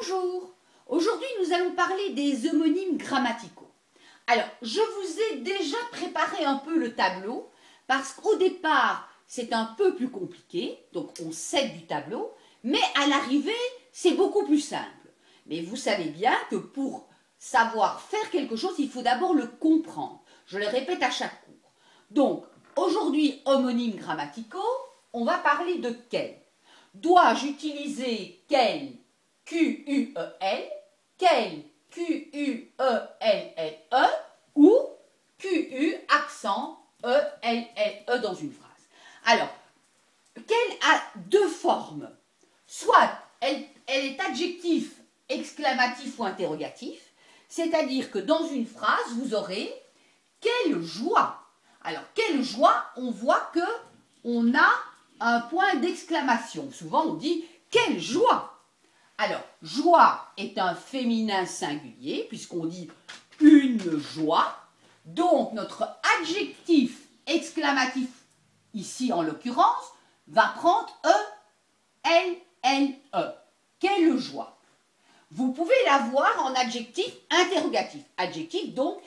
Bonjour, aujourd'hui nous allons parler des homonymes grammaticaux. Alors, je vous ai déjà préparé un peu le tableau, parce qu'au départ, c'est un peu plus compliqué, donc on cède du tableau, mais à l'arrivée, c'est beaucoup plus simple. Mais vous savez bien que pour savoir faire quelque chose, il faut d'abord le comprendre. Je le répète à chaque cours. Donc, aujourd'hui, homonymes grammaticaux, on va parler de quel. Dois-je utiliser quel Q-U-E-L, quel Q-U-E-L-L-E ou Q-U accent E-L-L-E dans une phrase. Alors, quelle a deux formes. Soit elle est adjectif, exclamatif ou interrogatif, c'est-à-dire que dans une phrase, vous aurez quelle joie. Alors, quelle joie, on voit que on a un point d'exclamation. Souvent, on dit quelle joie. Alors, joie est un féminin singulier, puisqu'on dit une joie. Donc, notre adjectif exclamatif, ici en l'occurrence, va prendre E, L, L, E. Quelle joie. Vous pouvez l'avoir en adjectif interrogatif. Adjectif, donc,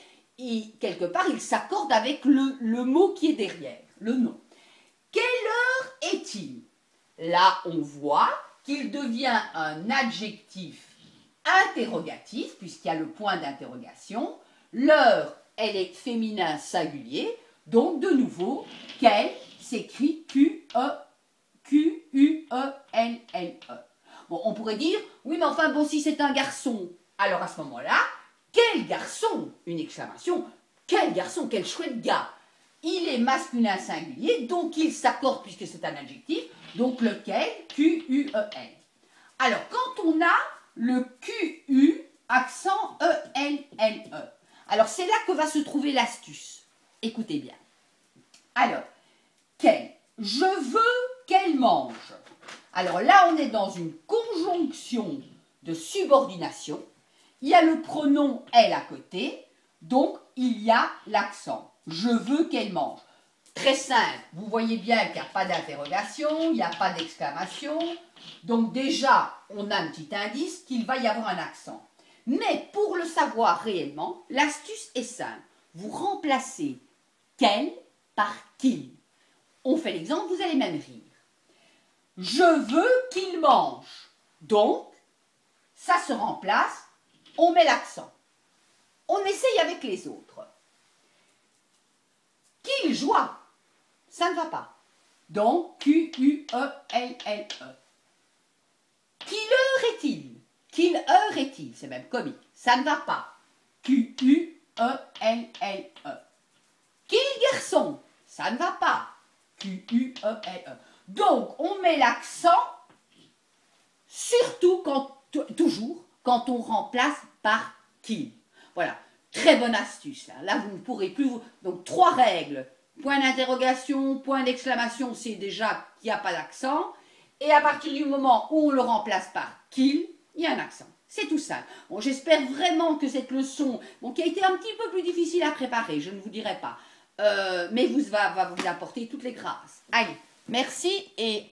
quelque part, il s'accorde avec le mot qui est derrière, le nom. Quelle heure est-il? Là, on voit qu'il devient un adjectif interrogatif, puisqu'il y a le point d'interrogation. L'heure, elle est féminin singulier, donc de nouveau, quelle s'écrit Q-U-E-L-L-E. Bon, on pourrait dire, oui, mais enfin, bon, si c'est un garçon, alors à ce moment-là, quel garçon? Une exclamation, quel garçon, quel chouette gars. Il est masculin singulier, donc il s'accorde, puisque c'est un adjectif, donc lequel, Q-U-E-L. Alors, quand on a le Q-U, accent E-L-L-E, alors c'est là que va se trouver l'astuce. Écoutez bien. Alors, quel, je veux qu'elle mange. Alors là, on est dans une conjonction de subordination. Il y a le pronom elle à côté, donc il y a l'accent. Je veux qu'elle mange. Très simple. Vous voyez bien qu'il n'y a pas d'interrogation, il n'y a pas d'exclamation. Donc déjà, on a un petit indice qu'il va y avoir un accent. Mais pour le savoir réellement, l'astuce est simple. Vous remplacez qu'elle par qu'il. On fait l'exemple, vous allez même rire. Je veux qu'il mange. Donc, ça se remplace, on met l'accent. On essaye avec les autres. Qu'il joie, ça ne va pas. Donc, Q-U-E-L-L-E. Qu'il heure est-il? Qu'il heure est-il? C'est même comique. Ça ne va pas. Q-U-E-L-L-E. Qu'il garçon? Ça ne va pas. Q-U-E-L-E. Donc, on met l'accent, surtout quand, toujours, quand on remplace par qu'il. Voilà. Très bonne astuce. Là, vous ne pourrez plus... Donc, trois règles. Point d'interrogation, point d'exclamation, c'est déjà qu'il n'y a pas d'accent. Et à partir du moment où on le remplace par « qu'il », il y a un accent. C'est tout ça. Bon, j'espère vraiment que cette leçon, bon, qui a été un petit peu plus difficile à préparer, je ne vous dirai pas, mais va vous apporter toutes les grâces. Allez, merci et...